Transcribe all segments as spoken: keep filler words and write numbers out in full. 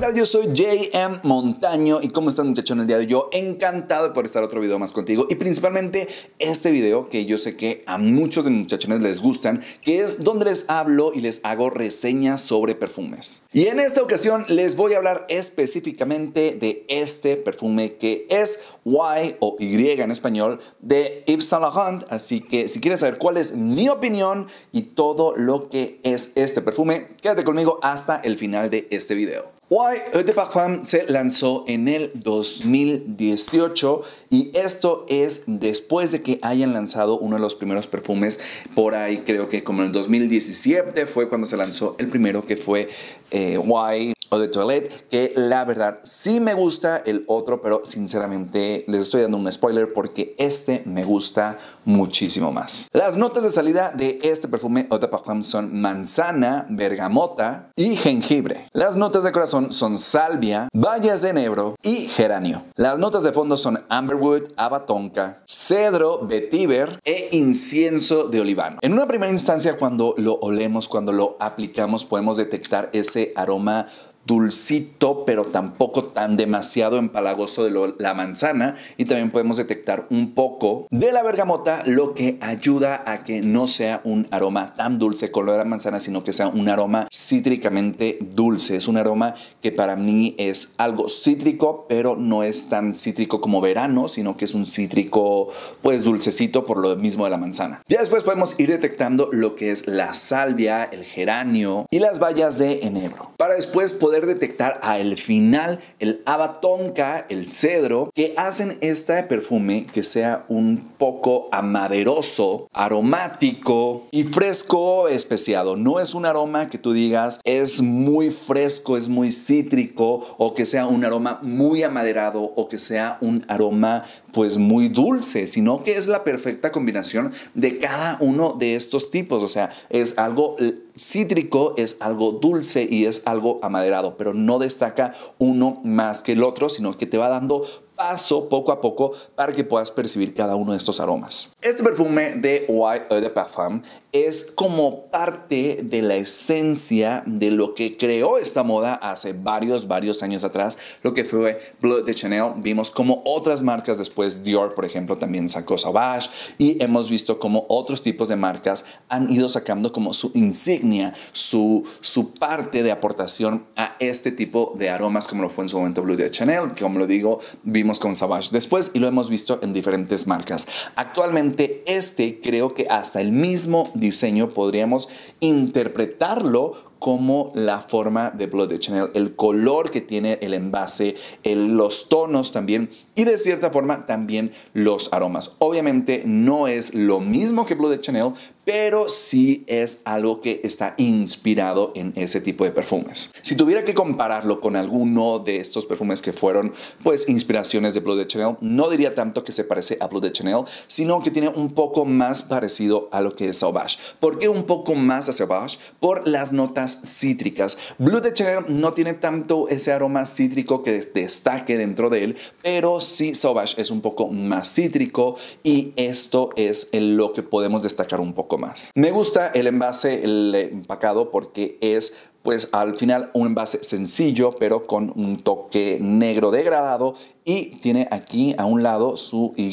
tal? Yo soy J M Montaño y ¿cómo están, muchachones? El día de hoy yo encantado por estar otro video más contigo y principalmente este video que yo sé que a muchos de mis muchachones les gustan, que es donde les hablo y les hago reseñas sobre perfumes. Y en esta ocasión les voy a hablar específicamente de este perfume que es Y o Y en español de Yves Saint Laurent. Así que si quieres saber cuál es mi opinión y todo lo que es este perfume, quédate conmigo hasta el final de este video. Y de Parfum se lanzó en el dos mil dieciocho y esto es después de que hayan lanzado uno de los primeros perfumes por ahí, creo que como en el dos mil diecisiete fue cuando se lanzó el primero, que fue eh, Y o de Toilette, que la verdad sí me gusta el otro, pero sinceramente les estoy dando un spoiler porque este me gusta muchísimo más. Las notas de salida de este perfume Eau de Parfum son manzana, bergamota y jengibre. Las notas de corazón son salvia, bayas de enebro y geranio. Las notas de fondo son amberwood, haba tonka, cedro, vetiver e incienso de olivano. En una primera instancia, cuando lo olemos, cuando lo aplicamos, podemos detectar ese aroma dulcito, pero tampoco tan demasiado empalagoso de lo, la manzana, y también podemos detectar un poco de la bergamota, lo que ayuda a que no sea un aroma tan dulce con lo de la manzana, sino que sea un aroma cítricamente dulce. Es un aroma que para mí es algo cítrico, pero no es tan cítrico como verano, sino que es un cítrico pues dulcecito por lo mismo de la manzana. Ya después podemos ir detectando lo que es la salvia, el geranio y las bayas de enebro, para después poder poder detectar al final el haba tonka, el cedro, que hacen este perfume que sea un poco amaderoso, aromático y fresco especiado. No es un aroma que tú digas es muy fresco, es muy cítrico, o que sea un aroma muy amaderado, o que sea un aroma pues muy dulce, sino que es la perfecta combinación de cada uno de estos tipos. O sea, es algo cítrico, es algo dulce y es algo amaderado, pero no destaca uno más que el otro, sino que te va dando paso poco a poco para que puedas percibir cada uno de estos aromas. Este perfume de Y Eau de Parfum es como parte de la esencia de lo que creó esta moda hace varios, varios años atrás, lo que fue Bleu de Chanel. Vimos como otras marcas después, Dior por ejemplo, también sacó Sauvage, y hemos visto como otros tipos de marcas han ido sacando como su insignia, su, su parte de aportación a este tipo de aromas, como lo fue en su momento Bleu de Chanel, que como lo digo, vimos con Sauvage después y lo hemos visto en diferentes marcas. Actualmente este, creo que hasta el mismo diseño podríamos interpretarlo como la forma de Bleu de Chanel, el color que tiene el envase, el, los tonos también, y de cierta forma también los aromas. Obviamente no es lo mismo que Bleu de Chanel, pero sí es algo que está inspirado en ese tipo de perfumes. Si tuviera que compararlo con alguno de estos perfumes que fueron pues inspiraciones de Bleu de Chanel, no diría tanto que se parece a Bleu de Chanel, sino que tiene un poco más parecido a lo que es Sauvage. ¿Por qué un poco más a Sauvage? Por las notas cítricas. Bleu de Chanel no tiene tanto ese aroma cítrico que destaque dentro de él, pero sí Sauvage es un poco más cítrico y esto es lo que podemos destacar un poco más. Me gusta el envase, el empacado, porque es pues al final un envase sencillo pero con un toque negro degradado, y tiene aquí a un lado su Y,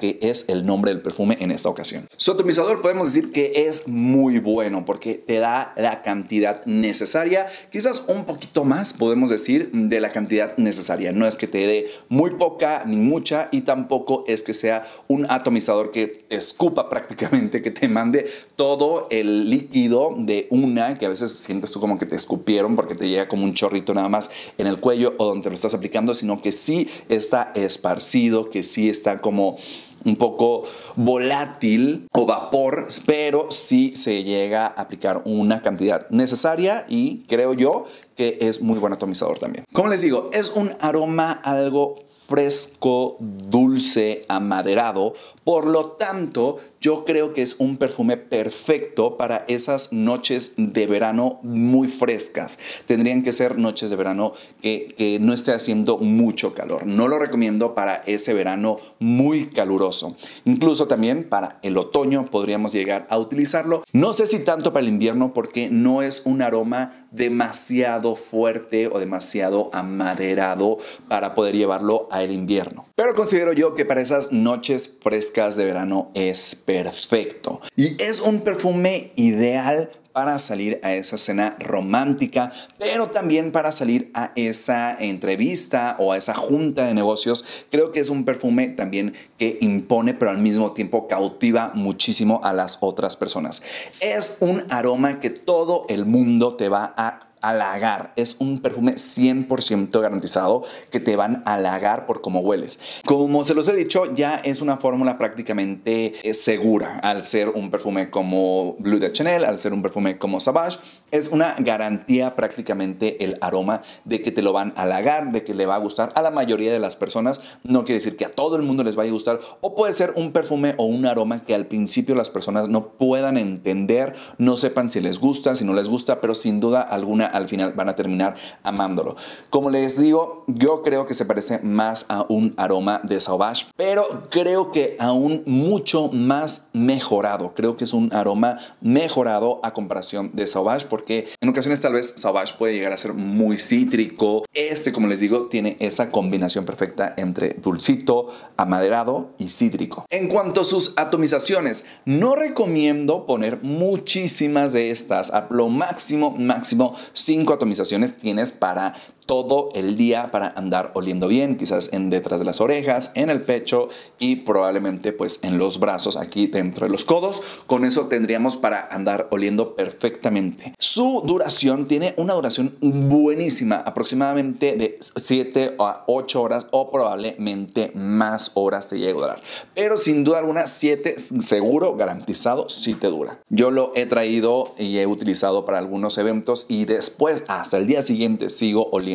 que es el nombre del perfume en esta ocasión. Su atomizador podemos decir que es muy bueno porque te da la cantidad necesaria, quizás un poquito más podemos decir de la cantidad necesaria. No es que te dé muy poca ni mucha, y tampoco es que sea un atomizador que escupa prácticamente, que te mande todo el líquido de una, que a veces sientes tú como que que te escupieron porque te llega como un chorrito nada más en el cuello o donde lo estás aplicando, sino que sí está esparcido, que sí está como un poco volátil o vapor, pero sí se llega a aplicar una cantidad necesaria, y creo yo que es muy buen atomizador también. Como les digo, es un aroma algo fresco, dulce, amaderado, por lo tanto yo creo que es un perfume perfecto para esas noches de verano muy frescas. Tendrían que ser noches de verano que, que no esté haciendo mucho calor. No lo recomiendo para ese verano muy caluroso. costoso. Incluso también para el otoño podríamos llegar a utilizarlo. No sé si tanto para el invierno porque no es un aroma demasiado fuerte o demasiado amaderado para poder llevarlo al invierno. Pero considero yo que para esas noches frescas de verano es perfecto. Y es un perfume ideal para salir a esa cena romántica, pero también para salir a esa entrevista o a esa junta de negocios. Creo que es un perfume también que impone, pero al mismo tiempo cautiva muchísimo a las otras personas. Es un aroma que todo el mundo te va a halagar. Es un perfume cien por ciento garantizado que te van a halagar por cómo hueles. Como se los he dicho, ya es una fórmula prácticamente segura al ser un perfume como Bleu de Chanel, al ser un perfume como Sauvage. Es una garantía prácticamente el aroma de que te lo van a halagar, de que le va a gustar a la mayoría de las personas. No quiere decir que a todo el mundo les vaya a gustar, o puede ser un perfume o un aroma que al principio las personas no puedan entender, no sepan si les gusta, si no les gusta, pero sin duda alguna al final van a terminar amándolo. Como les digo, yo creo que se parece más a un aroma de Sauvage, pero creo que aún mucho más mejorado. Creo que es un aroma mejorado a comparación de Sauvage, porque en ocasiones tal vez Sauvage puede llegar a ser muy cítrico. Este, como les digo, tiene esa combinación perfecta entre dulcito, amaderado y cítrico. En cuanto a sus atomizaciones, no recomiendo poner muchísimas de estas. A lo máximo, máximo cinco atomizaciones tienes para todo el día para andar oliendo bien, quizás en detrás de las orejas, en el pecho y probablemente pues en los brazos, aquí dentro de los codos. Con eso tendríamos para andar oliendo perfectamente. Su duración tiene una duración buenísima, aproximadamente de siete a ocho horas o probablemente más horas te llega a durar. Pero sin duda alguna, siete seguro, garantizado, sí te dura. Yo lo he traído y he utilizado para algunos eventos y después hasta el día siguiente sigo oliendo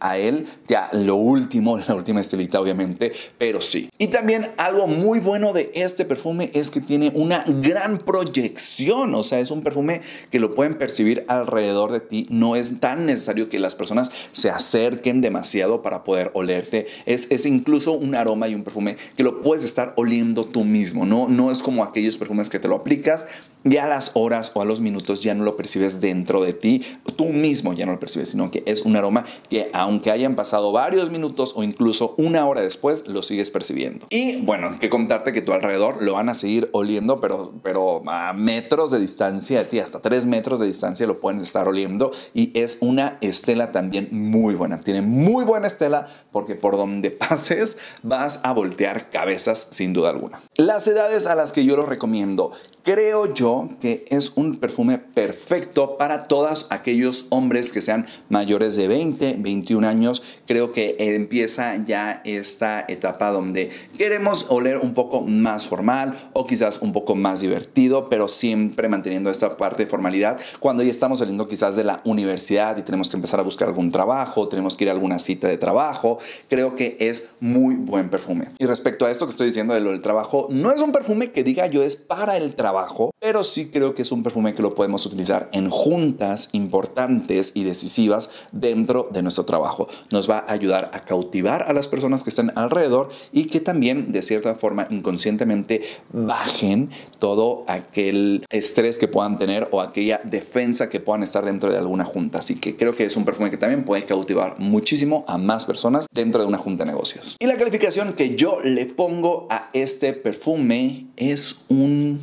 a él, ya lo último, la última estilita obviamente, pero sí. Y también algo muy bueno de este perfume es que tiene una gran proyección, o sea, es un perfume que lo pueden percibir alrededor de ti. No es tan necesario que las personas se acerquen demasiado para poder olerte. Es, es incluso un aroma y un perfume que lo puedes estar oliendo tú mismo, ¿no? No es como aquellos perfumes que te lo aplicas y a las horas o a los minutos ya no lo percibes dentro de ti, tú mismo ya no lo percibes, sino que es un aroma que aunque hayan pasado varios minutos o incluso una hora después, lo sigues percibiendo. Y bueno, que contarte que tu alrededor lo van a seguir oliendo, pero, pero a metros de distancia de ti, hasta tres metros de distancia lo pueden estar oliendo. Y es una estela también muy buena, tiene muy buena estela porque por donde pases vas a voltear cabezas sin duda alguna. Las edades a las que yo lo recomiendo, creo yo que es un perfume perfecto para todos aquellos hombres que sean mayores de veinte, veintiún años. Creo que empieza ya esta etapa donde queremos oler un poco más formal o quizás un poco más divertido, pero siempre manteniendo esta parte de formalidad. Cuando ya estamos saliendo quizás de la universidad y tenemos que empezar a buscar algún trabajo, tenemos que ir a alguna cita de trabajo, creo que es muy buen perfume. Y respecto a esto que estoy diciendo de lo del trabajo, no es un perfume que diga yo es para el trabajo, pero sí creo que es un perfume que lo podemos utilizar en juntas importantes y decisivas dentro de nuestro trabajo. Nos va a ayudar a cautivar a las personas que están alrededor y que también de cierta forma inconscientemente bajen todo aquel estrés que puedan tener o aquella defensa que puedan estar dentro de alguna junta. Así que creo que es un perfume que también puede cautivar muchísimo a más personas dentro de una junta de negocios. Y la calificación que yo le pongo a este perfume es un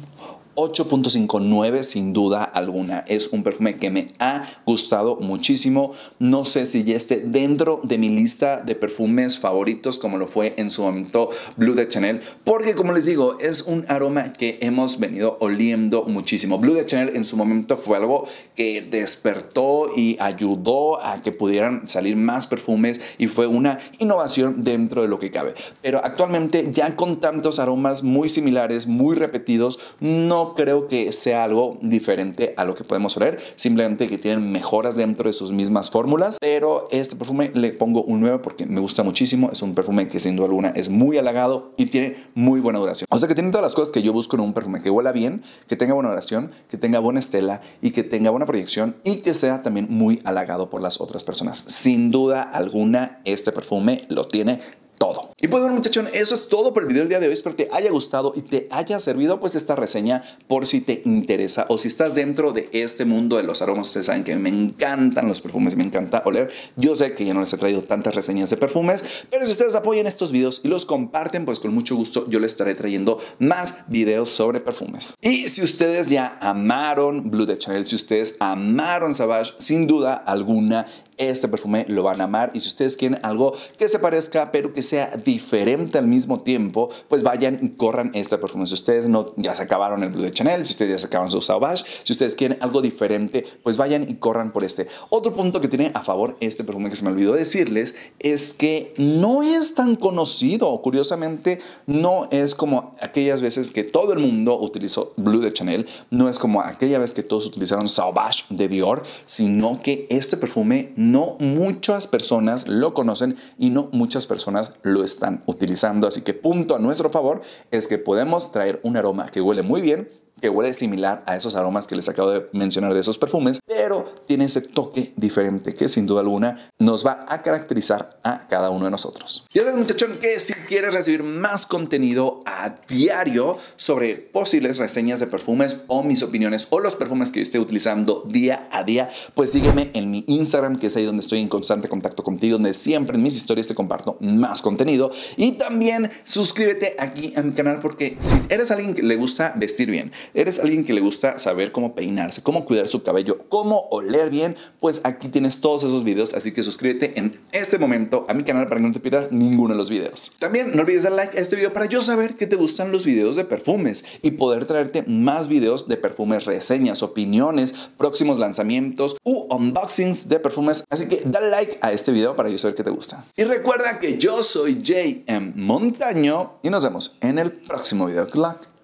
ocho punto cincuenta y nueve sin duda alguna. Es un perfume que me ha gustado muchísimo. No sé si ya esté dentro de mi lista de perfumes favoritos como lo fue en su momento Bleu de Chanel, porque como les digo, es un aroma que hemos venido oliendo muchísimo. Bleu de Chanel en su momento fue algo que despertó y ayudó a que pudieran salir más perfumes y fue una innovación dentro de lo que cabe. Pero actualmente ya con tantos aromas muy similares, muy repetidos, no creo que sea algo diferente a lo que podemos oler, simplemente que tienen mejoras dentro de sus mismas fórmulas. Pero este perfume le pongo un nueve porque me gusta muchísimo. Es un perfume que sin duda alguna es muy halagado y tiene muy buena duración. O sea que tiene todas las cosas que yo busco en un perfume: que huela bien, que tenga buena duración, que tenga buena estela y que tenga buena proyección y que sea también muy halagado por las otras personas. Sin duda alguna, este perfume lo tiene todo. Y pues bueno, muchachón, eso es todo por el video del día de hoy. Espero que te haya gustado y te haya servido pues esta reseña, por si te interesa o si estás dentro de este mundo de los aromas. Ustedes saben que me encantan los perfumes, me encanta oler. Yo sé que ya no les he traído tantas reseñas de perfumes, pero si ustedes apoyan estos videos y los comparten, pues con mucho gusto yo les estaré trayendo más videos sobre perfumes. Y si ustedes ya amaron Bleu de Chanel, si ustedes amaron Sauvage, sin duda alguna este perfume lo van a amar. Y si ustedes quieren algo que se parezca pero que sea diferente al mismo tiempo, pues vayan y corran este perfume. Si ustedes no, ya se acabaron el Bleu de Chanel, si ustedes ya se acabaron su Sauvage, si ustedes quieren algo diferente, pues vayan y corran por este. Otro punto que tiene a favor este perfume, que se me olvidó decirles, es que no es tan conocido. Curiosamente, no es como aquellas veces que todo el mundo utilizó Bleu de Chanel, no es como aquella vez que todos utilizaron Sauvage de Dior, sino que este perfume no muchas personas lo conocen y no muchas personas lo están utilizando. Así que punto a nuestro favor es que podemos traer un aroma que huele muy bien, que huele similar a esos aromas que les acabo de mencionar de esos perfumes, pero tiene ese toque diferente que sin duda alguna nos va a caracterizar a cada uno de nosotros. Ya sabes, muchachón, que si quieres recibir más contenido a diario sobre posibles reseñas de perfumes o mis opiniones o los perfumes que yo esté utilizando día a día, pues sígueme en mi Instagram, que es ahí donde estoy en constante contacto contigo, donde siempre en mis historias te comparto más contenido. Y también suscríbete aquí a mi canal, porque si eres alguien que le gusta vestir bien, eres alguien que le gusta saber cómo peinarse, cómo cuidar su cabello, cómo oler bien, pues aquí tienes todos esos videos. Así que suscríbete en este momento a mi canal para que no te pierdas ninguno de los videos. También no olvides dar like a este video para yo saber que te gustan los videos de perfumes y poder traerte más videos de perfumes, reseñas, opiniones, próximos lanzamientos u unboxings de perfumes. Así que dale like a este video para yo saber que te gusta. Y recuerda que yo soy J M Montaño y nos vemos en el próximo video. Good luck.